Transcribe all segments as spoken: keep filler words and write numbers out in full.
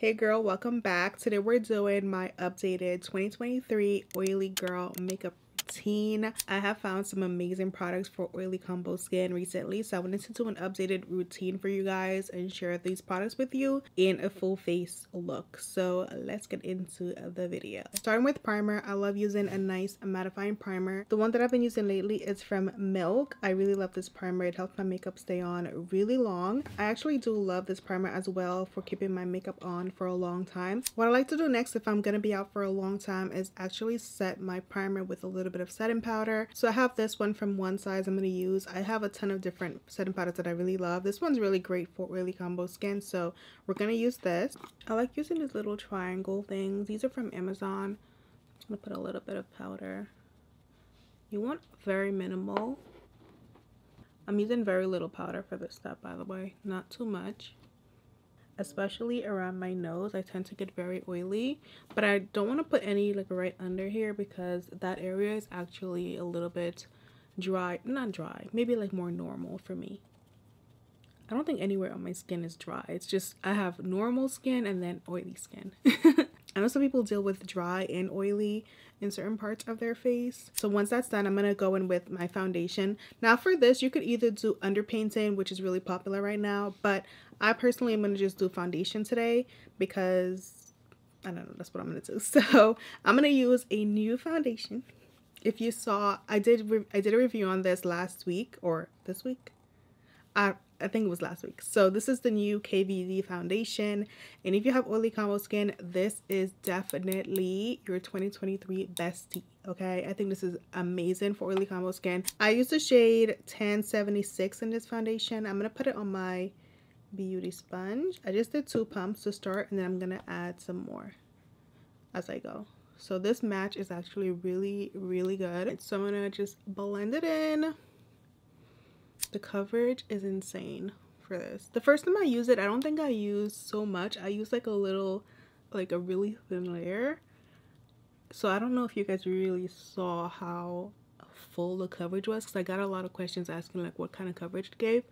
Hey girl, welcome back. Today we're doing my updated twenty twenty-three Oily Girl makeup routine. I have found some amazing products for oily combo skin recently, so I wanted to do an updated routine for you guys and share these products with you in a full face look. So let's get into the video. Starting with primer, I love using a nice mattifying primer. The one that I've been using lately is from Milk. I really love this primer. It helps my makeup stay on really long. I actually do love this primer as well for keeping my makeup on for a long time. What I like to do next, if I'm gonna be out for a long time, is actually set my primer with a little bit of setting powder. So I have this one from One Size I'm going to use. I have a ton of different setting powders that I really love. This one's really great for oily combo skin, so we're going to use this. I like using these little triangle things. These are from Amazon. I'm going to put a little bit of powder. You want very minimal. I'm using very little powder for this step, by the way. Not too much. Especially around my nose, I tend to get very oily, but I don't want to put any like right under here because that area is actually a little bit dry. Not dry, maybe like more normal for me. I don't think anywhere on my skin is dry. It's just I have normal skin and then oily skin. I know some people deal with dry and oily in certain parts of their face. So once that's done, I'm going to go in with my foundation. Now for this, you could either do underpainting, which is really popular right now, but I personally am going to just do foundation today because, I don't know, that's what I'm going to do. So I'm going to use a new foundation. If you saw, I did I did a review on this last week or this week. I I think it was last week. So this is the new K V D foundation, and if you have oily combo skin, this is definitely your twenty twenty-three bestie. Okay, I think this is amazing for oily combo skin. I use the shade ten seventy-six in this foundation. I'm gonna put it on my beauty sponge. I just did two pumps to start, and then I'm gonna add some more as I go. So this match is actually really really good. So I'm gonna just blend it in. The coverage is insane for this. The first time I used it, I don't think I used so much. I used like a little, like a really thin layer. So I don't know if you guys really saw how full the coverage was, because I got a lot of questions asking like what kind of coverage it gave.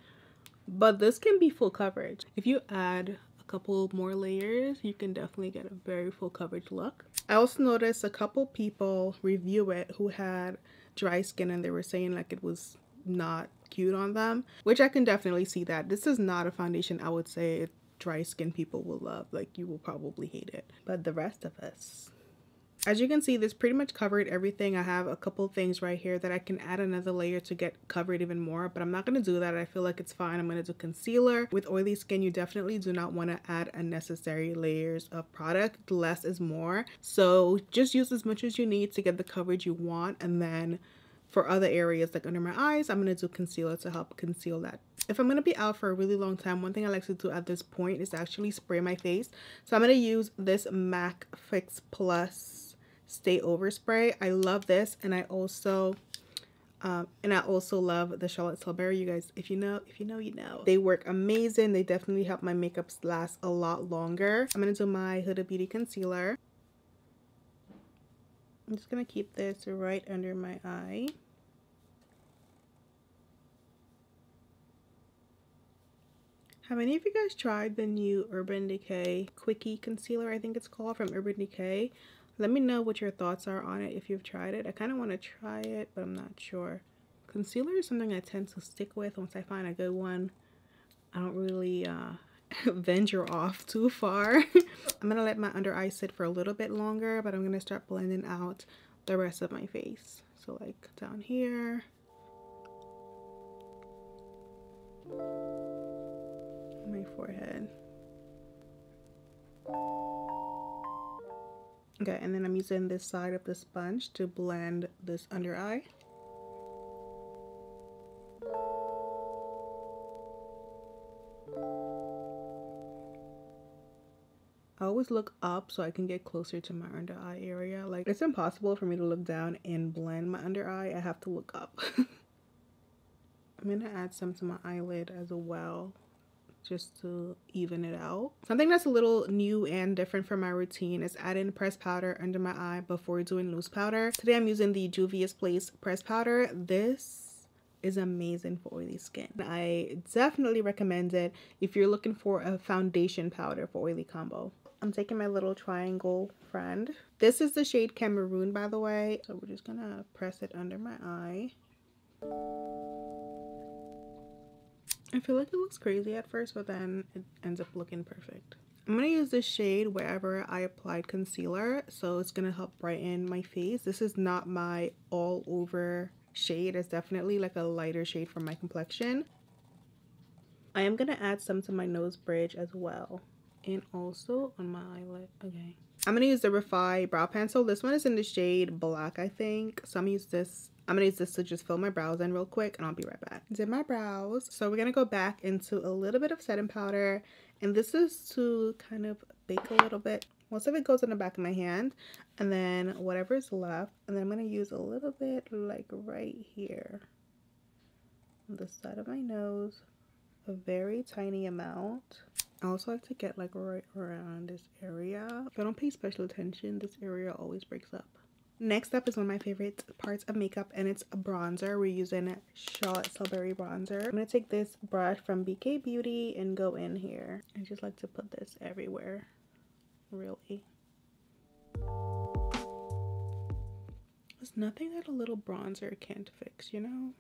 But this can be full coverage. If you add a couple more layers, you can definitely get a very full coverage look. I also noticed a couple people review it who had dry skin, and they were saying like it was not cute on them, which I can definitely see that. This is not a foundation I would say dry skin people will love. Like, you will probably hate it, but the rest of us, as you can see, this pretty much covered everything. I have a couple things right here that I can add another layer to get covered even more, but I'm not going to do that. I feel like it's fine. I'm going to do concealer. With oily skin, you definitely do not want to add unnecessary layers of product. Less is more, so just use as much as you need to get the coverage you want. And then for other areas, like under my eyes, I'm going to do concealer to help conceal that. If I'm going to be out for a really long time, one thing I like to do at this point is actually spray my face. So I'm going to use this MAC Fix Plus Stay Over Spray. I love this, and I also... Um, and I also love the Charlotte Tilbury. You guys, if you know, if you know, you know. They work amazing. They definitely help my makeup last a lot longer. I'm going to do my Huda Beauty Concealer. I'm just going to keep this right under my eye. Have any of you guys tried the new Urban Decay Quickie Concealer, I think it's called, from Urban Decay? Let me know what your thoughts are on it if you've tried it. I kind of want to try it, but I'm not sure. Concealer is something I tend to stick with. Once I find a good one, I don't really... Uh, venture off too far. I'm gonna let my under eye sit for a little bit longer, but I'm gonna start blending out the rest of my face. So like down here, my forehead. Okay, and then I'm using this side of the sponge to blend this under eye. I always look up so I can get closer to my under eye area. Like, it's impossible for me to look down and blend my under eye. I have to look up. I'm gonna add some to my eyelid as well, just to even it out. Something that's a little new and different for my routine is adding pressed powder under my eye before doing loose powder. Today I'm using the Juvia's Place pressed powder. This is amazing for oily skin. I definitely recommend it if you're looking for a foundation powder for oily combo. I'm taking my little triangle friend. This is the shade Cameroon, by the way. So we're just gonna press it under my eye. I feel like it looks crazy at first, but then it ends up looking perfect. I'm gonna use this shade wherever I applied concealer, so it's gonna help brighten my face. This is not my all over shade. It's definitely like a lighter shade for my complexion. I am gonna add some to my nose bridge as well, and also on my eyelid. Okay, I'm gonna use the Refai Brow Pencil. This one is in the shade black, I think. So I'm gonna use this. I'm gonna use this to just fill my brows in real quick, and I'll be right back. Did my brows. So we're gonna go back into a little bit of setting powder, and this is to kind of bake a little bit. Most of it goes in the back of my hand, and then whatever's left, and then I'm gonna use a little bit like right here on the side of my nose, a very tiny amount. I also like to get like right around this area. If I don't pay special attention, this area always breaks up. Next up is one of my favorite parts of makeup, and it's a bronzer. We're using Charlotte Tilbury bronzer. I'm going to take this brush from B K Beauty and go in here. I just like to put this everywhere, really. There's nothing that a little bronzer can't fix, you know?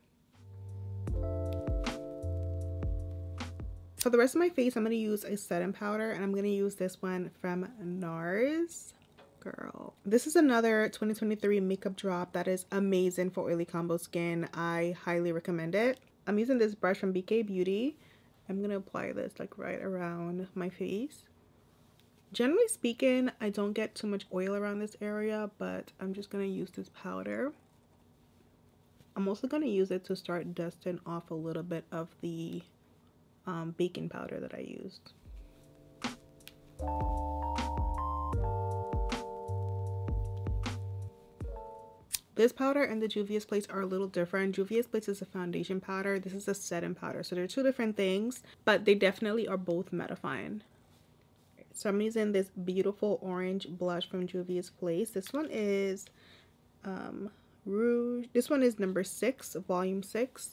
For the rest of my face, I'm going to use a setting powder, and I'm going to use this one from NARS. Girl, this is another twenty twenty-three makeup drop that is amazing for oily combo skin. I highly recommend it. I'm using this brush from B K Beauty. I'm gonna apply this like right around my face. Generally speaking, I don't get too much oil around this area, but I'm just gonna use this powder. I'm also gonna use it to start dusting off a little bit of the um, baking powder that I used. This powder and the Juvia's Place are a little different. Juvia's Place is a foundation powder. This is a setting powder. So they're two different things, but they definitely are both mattifying. So I'm using this beautiful orange blush from Juvia's Place. This one is um, Rouge. This one is number six, volume six.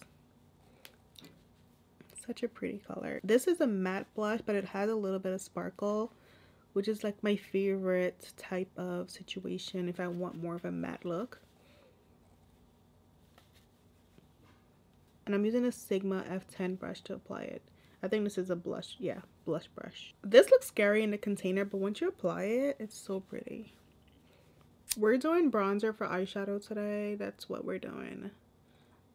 Such a pretty color. This is a matte blush, but it has a little bit of sparkle, which is like my favorite type of situation if I want more of a matte look. And I'm using a Sigma F ten brush to apply it. I think this is a blush. Yeah, blush brush. This looks scary in the container, but once you apply it, it's so pretty. We're doing bronzer for eyeshadow today. That's what we're doing.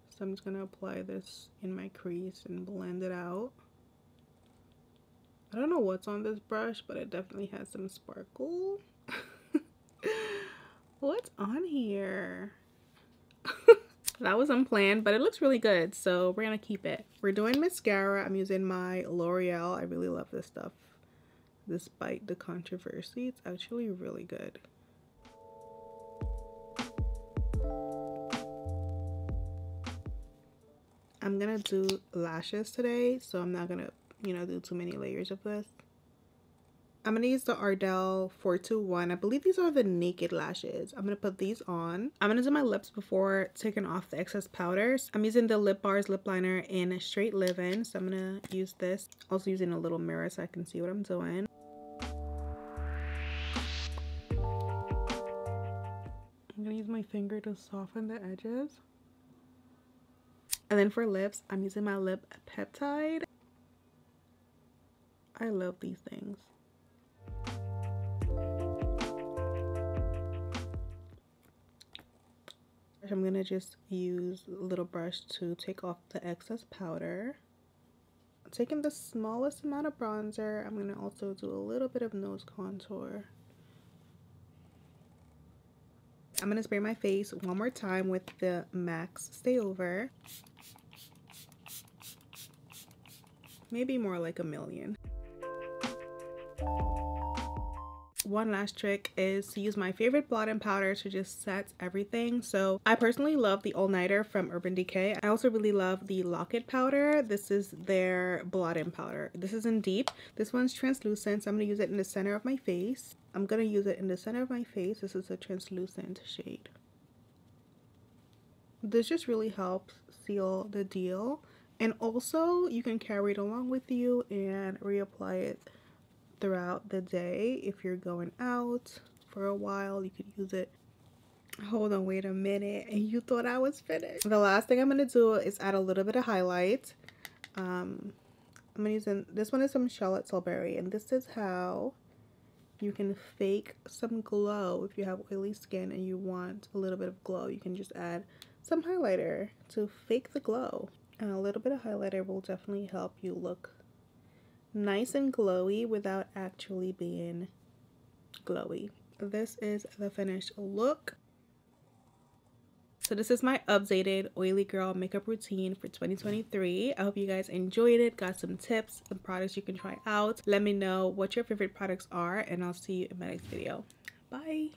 So I'm just going to apply this in my crease and blend it out. I don't know what's on this brush, but it definitely has some sparkle. What's on here? That was unplanned, but it looks really good, so we're gonna keep it. We're doing mascara. I'm using my L'Oreal. I really love this stuff. Despite the controversy, it's actually really good. I'm gonna do lashes today, so I'm not gonna, you know, do too many layers of this. I'm going to use the Ardell four two one. I believe these are the naked lashes. I'm going to put these on. I'm going to do my lips before taking off the excess powders. I'm using the Lip Bars Lip Liner in Straight Living. So I'm going to use this. Also using a little mirror so I can see what I'm doing. I'm going to use my finger to soften the edges. And then for lips, I'm using my Lip Peptide. I love these things. I'm gonna just use a little brush to take off the excess powder. I'm taking the smallest amount of bronzer. I'm gonna also do a little bit of nose contour. I'm gonna spray my face one more time with the MAC Stay Over. Maybe more like a million. One last trick is to use my favorite blotting powder to just set everything. So I personally love the All Nighter from Urban Decay. I also really love the Locket powder. This is their blotting powder. This is in Deep. This one's translucent, so I'm going to use it in the center of my face. I'm going to use it in the center of my face. This is a translucent shade. This just really helps seal the deal. And also, you can carry it along with you and reapply it throughout the day. If you're going out for a while, you could use it. Hold on, wait a minute. And you thought I was finished. The last thing I'm going to do is add a little bit of highlight. Um, I'm going to use in, this one is from Charlotte Tilbury, and this is how you can fake some glow. If you have oily skin and you want a little bit of glow, you can just add some highlighter to fake the glow. And a little bit of highlighter will definitely help you look nice and glowy without actually being glowy. This is the finished look. So this is my updated Oily Girl makeup routine for twenty twenty-three. I hope you guys enjoyed it, got some tips, some products you can try out. Let me know what your favorite products are, and I'll see you in my next video. Bye!